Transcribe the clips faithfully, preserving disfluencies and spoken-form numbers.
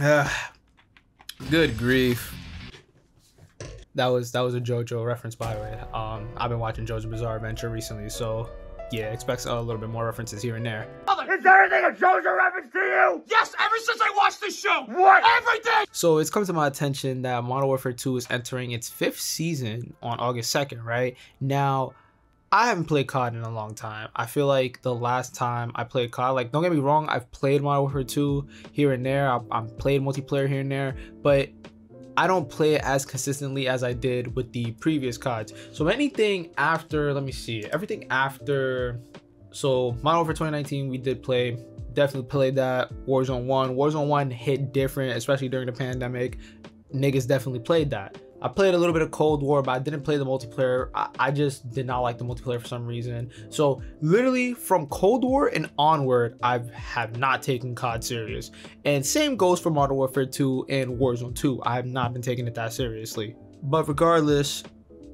Uh, good grief. That was that was a JoJo reference, by the way. Um, I've been watching JoJo's Bizarre Adventure recently, so yeah, expect a little bit more references here and there. Is there anything a JoJo reference to you? Yes, ever since I watched this show. What? Everything! So it's come to my attention that Modern Warfare two is entering its fifth season on August second, right? Now, I haven't played C O D in a long time. I feel like the last time I played C O D, like, don't get me wrong, I've played Modern Warfare two here and there. I've, I've played multiplayer here and there, but I don't play it as consistently as I did with the previous C O Ds. So anything after, let me see, everything after, so Modern Warfare twenty nineteen, we did play, definitely played that. Warzone one. Warzone one hit different, especially during the pandemic. Niggas definitely played that. I played a little bit of Cold War, but I didn't play the multiplayer. I, I just did not like the multiplayer for some reason. So literally from Cold War and onward, I have not taken C O D serious. And same goes for Modern Warfare two and Warzone two. I have not been taking it that seriously. But regardless,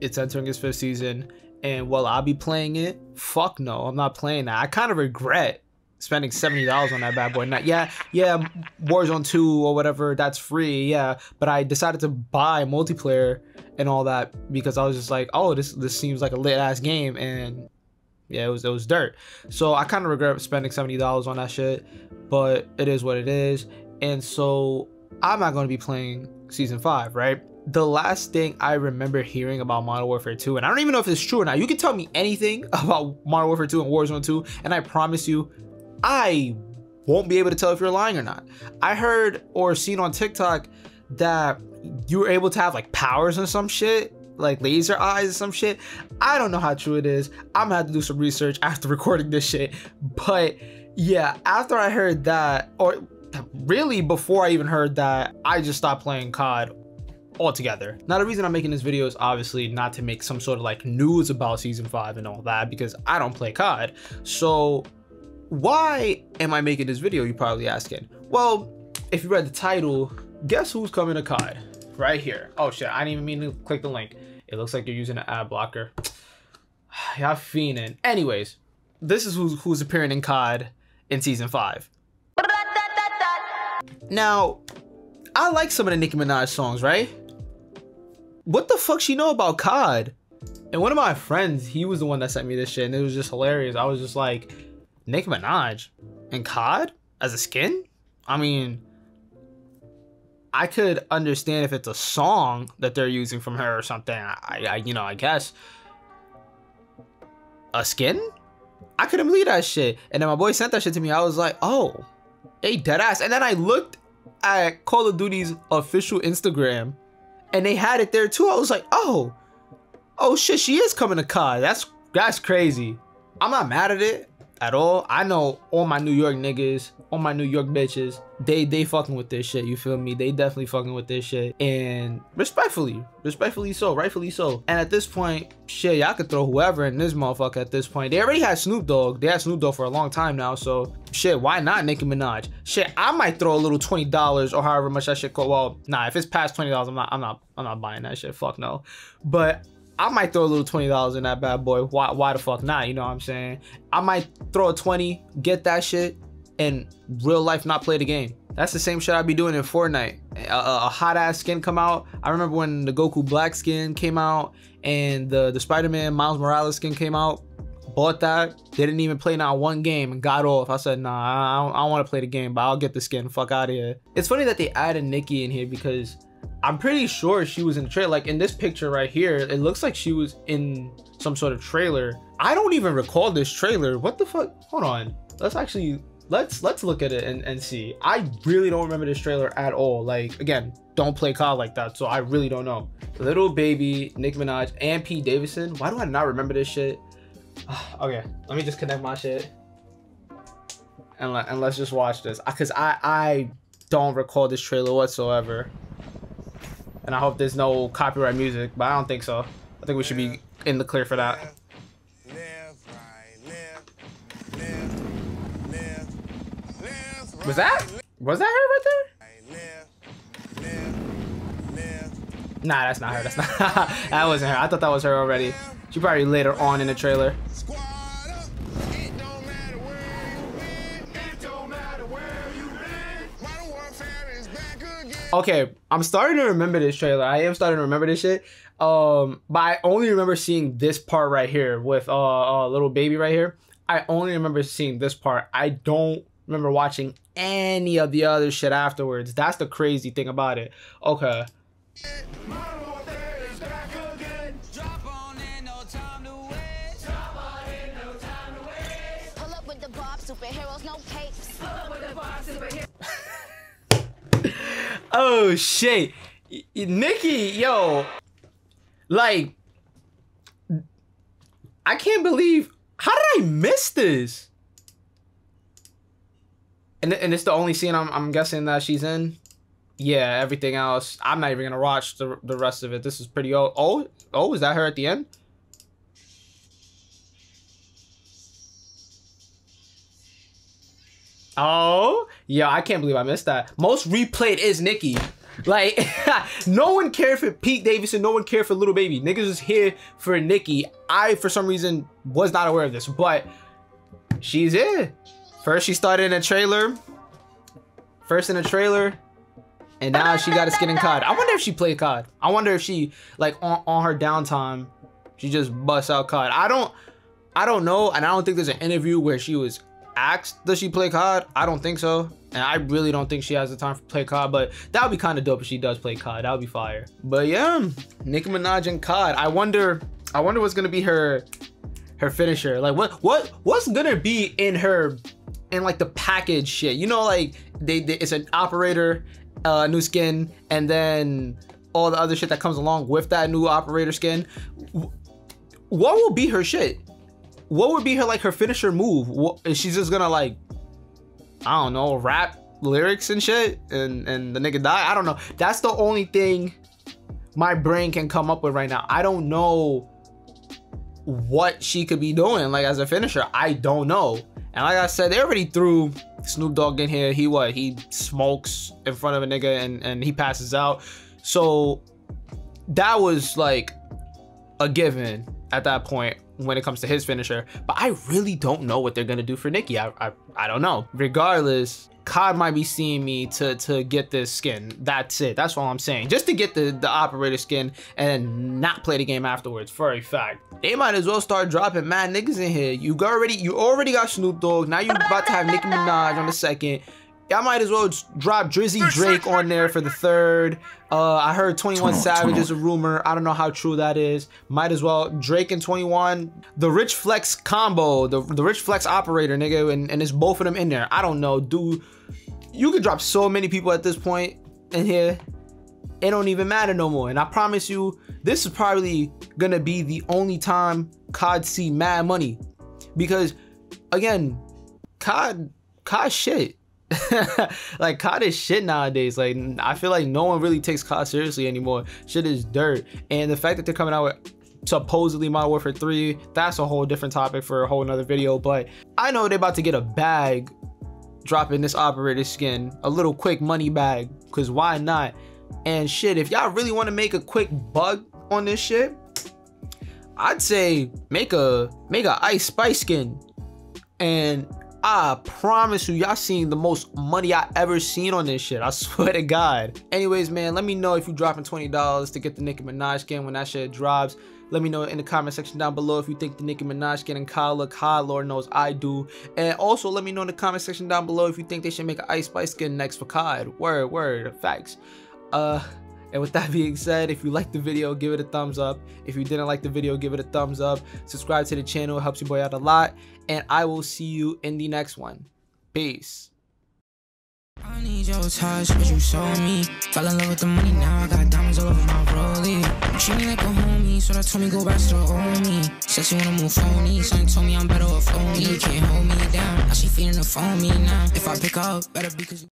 it's entering its fifth season. And while I'll be playing it, fuck no, I'm not playing that. I kind of regret spending seventy dollars on that bad boy. Not, yeah, yeah, Warzone two or whatever, that's free, yeah. But I decided to buy multiplayer and all that because I was just like, oh, this this seems like a lit-ass game. And yeah, it was, it was dirt. So I kind of regret spending seventy dollars on that shit, but it is what it is. And so I'm not going to be playing Season five, right? The last thing I remember hearing about Modern Warfare two, and I don't even know if it's true or not. You can tell me anything about Modern Warfare two and Warzone two, and I promise you, I won't be able to tell if you're lying or not. I heard or seen on TikTok that you were able to have like powers and some shit, like laser eyes and some shit. I don't know how true it is. I'm gonna have to do some research after recording this shit. But yeah, after I heard that, or really before I even heard that, I just stopped playing C O D altogether. Now, the reason I'm making this video is obviously not to make some sort of like news about season five and all that, because I don't play C O D. So why am I making this video, you're probably asking? Well, if you read the title, guess who's coming to C O D? Right here. Oh shit, I didn't even mean to click the link. It looks like you're using an ad blocker. Y'all fiending. Anyways, this is who's, who's appearing in C O D in season five. Now, I like some of the Nicki Minaj songs, right? What the fuck she know about C O D? And one of my friends, he was the one that sent me this shit, and it was just hilarious. I was just like, Nicki Minaj and C O D as a skin? I mean, I could understand if it's a song that they're using from her or something. I, I you know, I guess. A skin? I couldn't believe that shit. And then my boy sent that shit to me. I was like, oh, they deadass. And then I looked at Call of Duty's official Instagram, and they had it there too. I was like, oh, oh shit, she is coming to C O D. That's that's crazy. I'm not mad at it at all. I know all my New York niggas, all my New York bitches, they they fucking with this shit, you feel me? They definitely fucking with this shit, and respectfully respectfully so, rightfully so. And at this point, shit, y'all could throw whoever in this motherfucker. At this point, they already had Snoop Dogg. They had Snoop Dogg for a long time now, so shit, why not Nicki Minaj? Shit, I might throw a little twenty dollars or however much that shit cost. Well, nah, if it's past twenty dollars, i'm not i'm not i'm not buying that shit, fuck no. But I might throw a little twenty dollars in that bad boy. Why, why the fuck not? You know what I'm saying? I might throw a twenty, get that shit, and real life not play the game. That's the same shit I'd be doing in Fortnite. A, a, a hot ass skin come out. I remember when the Goku Black skin came out and the, the Spider-Man Miles Morales skin came out. Bought that. They didn't even play not one game and got off. I said, nah, I don't, I don't want to play the game, but I'll get the skin. Fuck out of here. It's funny that they added Nicki in here because I'm pretty sure she was in the trailer. Like in this picture right here, it looks like she was in some sort of trailer. I don't even recall this trailer. What the fuck? Hold on. Let's actually, let's let's look at it and, and see. I really don't remember this trailer at all. Like, again, don't play C O D like that, so I really don't know. Lil Baby, Nicki Minaj, and Pete Davidson. Why do I not remember this shit? Okay, let me just connect my shit. And, let, and let's just watch this. Because I, I don't recall this trailer whatsoever. And I hope there's no copyright music, but I don't think so. I think we should be in the clear for that. Was that? Was that her right there? Nah, that's not her. That's not. That wasn't her. I thought that was her already. She probably later on in the trailer. Okay, I'm starting to remember this trailer. I am starting to remember this shit. Um, but I only remember seeing this part right here with uh, uh Lil Baby right here. I only remember seeing this part. I don't remember watching any of the other shit afterwards. That's the crazy thing about it. Okay. Oh shit, Nicki, yo, like, I can't believe, how did I miss this? And and it's the only scene I'm I'm guessing that she's in. Yeah, everything else, I'm not even gonna watch the the rest of it. This is pretty old. Oh, oh, is that her at the end? Oh, yeah, I can't believe I missed that. Most replayed is Nicki. Like, no one cared for Pete Davidson. No one cared for Lil Baby. Niggas was here for Nicki. I, for some reason, was not aware of this, but she's here. First, she started in a trailer. First in a trailer. And now she got a skin in C O D. I wonder if she played C O D. I wonder if she, like, on, on her downtime, she just busts out C O D. I don't, I don't know. And I don't think there's an interview where she was asked, does she play C O D? I don't think so, and I really don't think she has the time for play C O D, but that would be kind of dope if she does play C O D. That would be fire. But yeah, Nicki Minaj and C O D. I wonder, I wonder what's gonna be her, her finisher. Like, what, what, what's gonna be in her, in like the package shit? You know, like they, they it's an operator, uh, new skin, and then all the other shit that comes along with that new operator skin. What will be her shit? What would be her, like, her finisher move? What, is she just gonna, like, I don't know, rap lyrics and shit, and and the nigga die? I don't know. That's the only thing my brain can come up with right now. I don't know what she could be doing, like, as a finisher. I don't know. And like I said, they already threw Snoop Dogg in here. He what? He smokes in front of a nigga and and he passes out. So that was like a given at that point when it comes to his finisher, but I really don't know what they're gonna do for Nicki. I, I I don't know. Regardless, C O D might be seeing me to to get this skin. That's it. That's all I'm saying. Just to get the the operator skin and not play the game afterwards. For a fact, they might as well start dropping mad niggas in here. You already you already got Snoop Dogg. Now you're about to have Nicki Minaj on the second. Y'all might as well drop Drizzy Drake on there for the third. Uh, I heard twenty-one Savage is a rumor. I don't know how true that is. Might as well Drake and twenty-one. The Rich Flex combo. The, the Rich Flex operator, nigga. And, and it's both of them in there. I don't know, dude. You could drop so many people at this point in here. It don't even matter no more. And I promise you, this is probably going to be the only time C O D see mad money. Because, again, C O D, C O D shit. Like, C O D is shit nowadays. Like, I feel like no one really takes C O D seriously anymore. Shit is dirt. And the fact that they're coming out with supposedly Modern Warfare three, that's a whole different topic for a whole nother video. But I know they're about to get a bag dropping this operator skin, a little quick money bag, because why not? And shit, if y'all really want to make a quick buck on this shit, I'd say make a make a Ice Spice skin, and I promise you, y'all seen the most money I ever seen on this shit. I swear to God. Anyways, man, let me know if you dropping twenty dollars to get the Nicki Minaj skin when that shit drops. Let me know in the comment section down below if you think the Nicki Minaj skin and Kyle look hot. Lord knows I do. And also, let me know in the comment section down below if you think they should make an Ice Spice skin next for C O D. Word, word, facts. Uh... And with that being said, if you liked the video, give it a thumbs up. If you didn't like the video, give it a thumbs up. Subscribe to the channel. It helps your boy out a lot. And I will see you in the next one. Peace. I need your touch, cause you sold me. Fell in love with the money, now I got diamonds all over my rollie. You treat me like a homie, so that told me go back to the old me. Said she wanna move phony, son told me I'm better off only. Can't hold me down, now she feeling the phone me now. If I pick up, better be cause